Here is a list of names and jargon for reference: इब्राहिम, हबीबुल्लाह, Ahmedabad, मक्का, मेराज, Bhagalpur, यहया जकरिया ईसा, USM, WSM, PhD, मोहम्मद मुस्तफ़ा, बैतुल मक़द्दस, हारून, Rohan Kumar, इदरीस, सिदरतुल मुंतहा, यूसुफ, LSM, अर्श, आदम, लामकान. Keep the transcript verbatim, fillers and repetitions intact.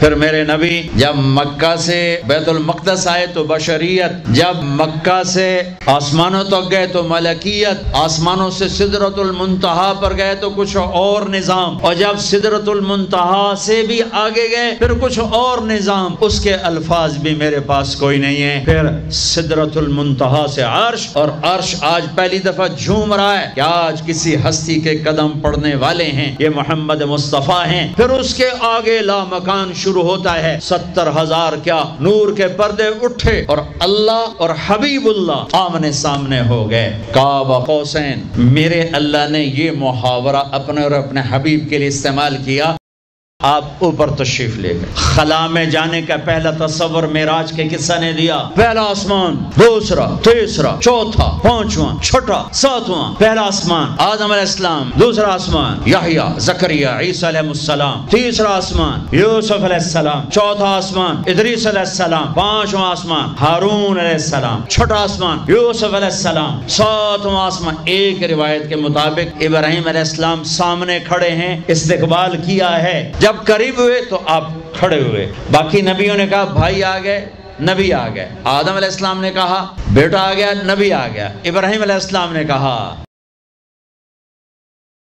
फिर मेरे नबी जब मक्का से बैतुल मक़द्दस आए तो बशरियत, जब मक्का से आसमानों तक तो गए तो मलकियत, आसमानों से सिदरतुल मुंतहा पर गए तो कुछ और निज़ाम, और जब सिदरतुल मुंतहा से भी आगे गए फिर कुछ और निज़ाम। उसके अल्फाज भी मेरे पास कोई नहीं है। फिर सिदरतुल मुंतहा से अर्श, और अर्श आज पहली दफा झूम रहा है कि आज किसी हस्ती के कदम पड़ने वाले हैं, ये मोहम्मद मुस्तफ़ा हैं। फिर उसके आगे लामकान शुरू होता है, सत्तर हजार क्या नूर के पर्दे उठे और अल्लाह और हबीबुल्लाह आमने सामने हो गए। काबा हुसैन, मेरे अल्लाह ने ये मुहावरा अपने और अपने हबीब के लिए इस्तेमाल किया। आप ऊपर तशरीफ ले गए। खला में जाने का पहला तस्वर मेराज के किस्सा ने दिया। पहला आसमान, दूसरा, तीसरा, चौथा, पांचवा, छठा, सातवां। पहला आसमान आदम अलैहिस्सलाम, दूसरा आसमान यहया जकरिया ईसा अलैहिस्सलाम, तीसरा आसमान यूसुफ अलैहिस्सलाम, चौथा आसमान इदरीस अलैहिस्सलाम, पांचवा आसमान हारून अलैहिस्सलाम, छठा आसमान यूसुफ अलैहिस्सलाम, सातवां आसमान। एक रिवायत के मुताबिक इब्राहिम अलैहिस्सलाम सामने खड़े हैं, इस्तकबाल किया है। जब करीब हुए तो आप खड़े हुए। बाकी नबियों ने कहा भाई आ गए, नबी आ गए। आदम अलैहिस्सलाम ने कहा बेटा आ गया, नबी आ गया। इब्राहिम अलैहिस्सलाम ने कहा